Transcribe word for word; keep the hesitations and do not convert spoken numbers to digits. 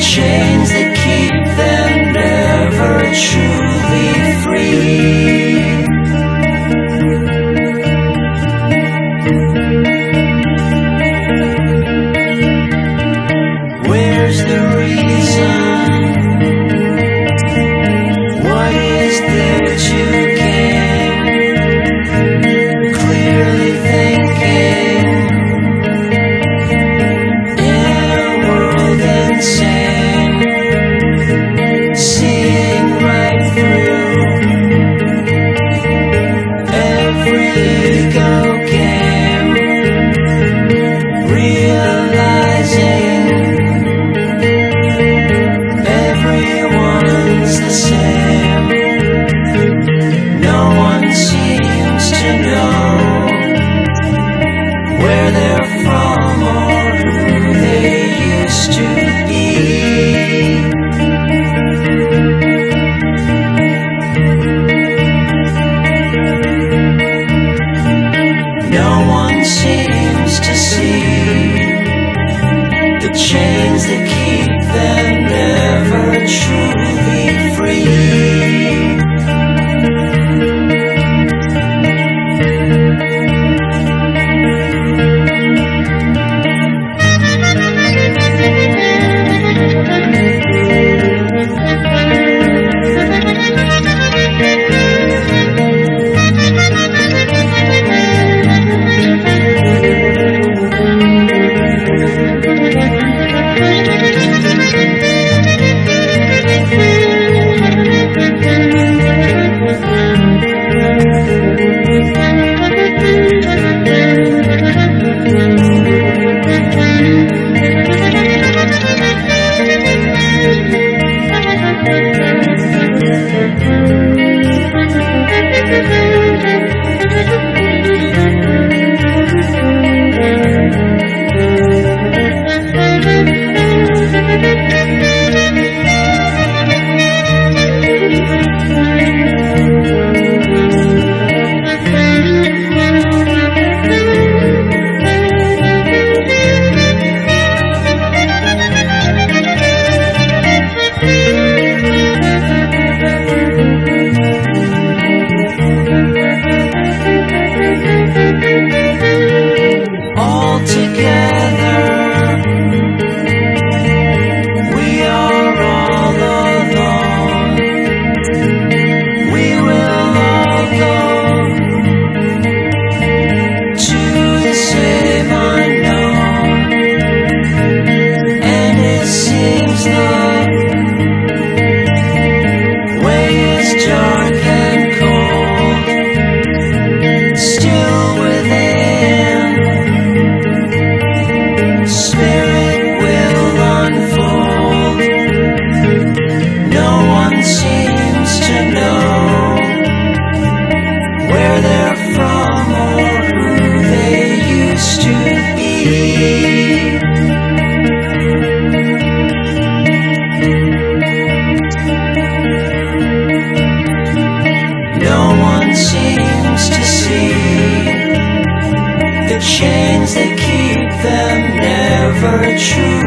Chains that keep them never true.